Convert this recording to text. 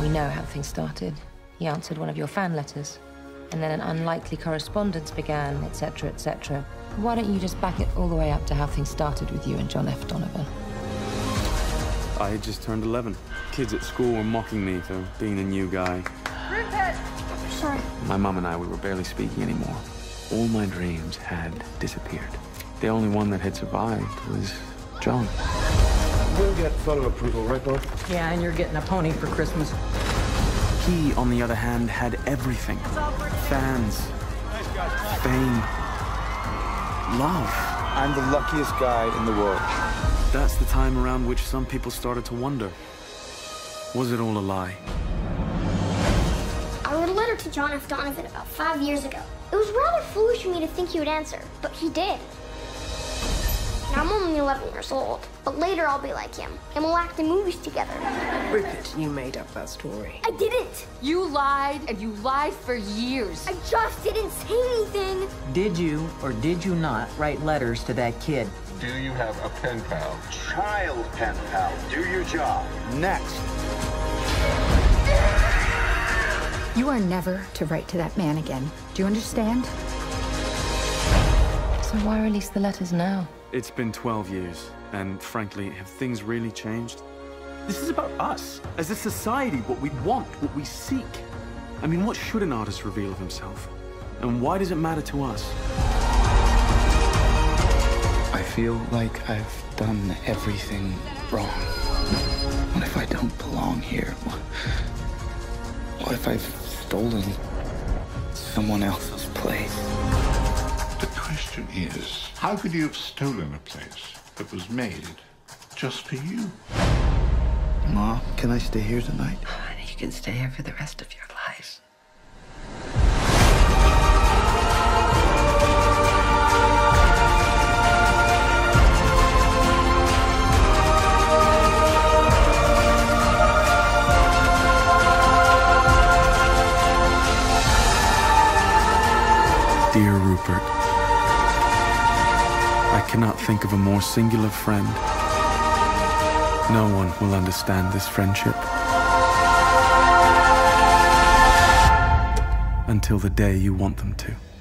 We know how things started. He answered one of your fan letters, and then an unlikely correspondence began, etc., etc. Why don't you just back it all the way up to how things started with you and John F. Donovan? I had just turned 11. Kids at school were mocking me for being the new guy. Rupert! Sorry. My mom and I, we were barely speaking anymore. All my dreams had disappeared. The only one that had survived was John. We'll get photo approval, right, Bob? Yeah, and you're getting a pony for Christmas. He, on the other hand, had everything. Fans, fame, love. I'm the luckiest guy in the world. That's the time around which some people started to wonder, was it all a lie? I wrote a letter to John F. Donovan about 5 years ago. It was rather foolish of me to think he would answer, but he did. Now, I'm only 11 years old, but later I'll be like him, and we'll act in movies together. Rupert, you made up that story. I didn't. You lied, and you lied for years. I just didn't say anything. Did you or did you not write letters to that kid? Do you have a pen pal? Child pen pal. Do your job. Next. You are never to write to that man again. Do you understand? So why release the letters now? It's been 12 years, and frankly, have things really changed? This is about us, as a society, what we want, what we seek. I mean, what should an artist reveal of himself? And why does it matter to us? I feel like I've done everything wrong. What if I don't belong here? What if I've stolen someone else's place? The question is, how could you have stolen a place that was made just for you? Mom, can I stay here tonight? You can stay here for the rest of your life. Dear Rupert, I cannot think of a more singular friend. No one will understand this friendship until the day you want them to.